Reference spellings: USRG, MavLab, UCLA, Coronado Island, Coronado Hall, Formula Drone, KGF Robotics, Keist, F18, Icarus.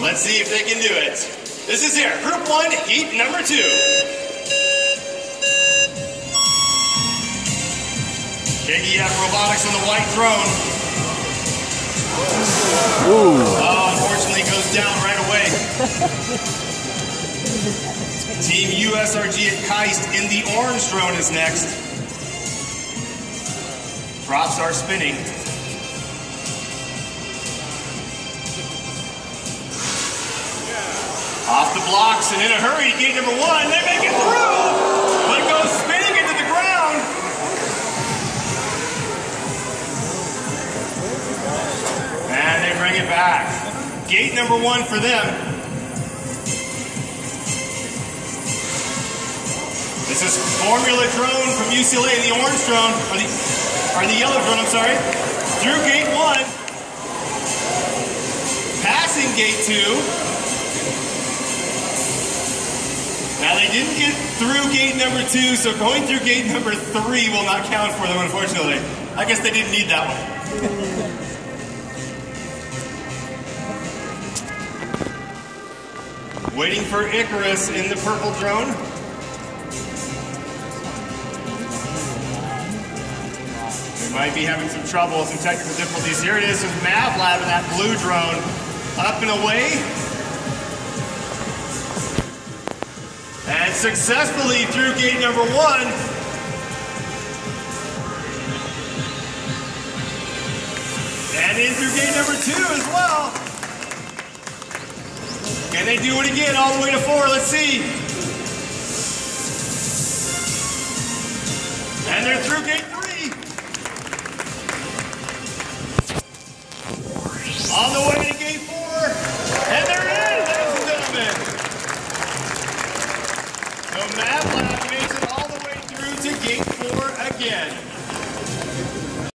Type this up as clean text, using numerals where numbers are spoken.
Let's see if they can do it. This is here, group one, heat number 2. KGF Robotics on the white throne. Ooh. Oh, unfortunately goes down right away. Team USRG at Keist in the orange drone is next. Props are spinning. Off the blocks and in a hurry, gate number 1, they make it through, but goes spinning into the ground. And they bring it back. Gate number 1 for them. This is Formula Drone from UCLA, the orange drone, or the yellow drone, I'm sorry. Through gate 1. Passing gate 2. Now they didn't get through gate number 2, so going through gate number 3 will not count for them, unfortunately. I guess they didn't need that one. Waiting for Icarus in the purple drone. We might be having some trouble, some technical difficulties. Here it is with MavLab and that blue drone. Up and away. And successfully through gate number 1. And in through gate number 2 as well. Can they do it again all the way to 4? Let's see. And they're through gate 3. On the way to gate 4. And they're in, ladies and gentlemen. So MavLab makes it all the way through to gate 4 again.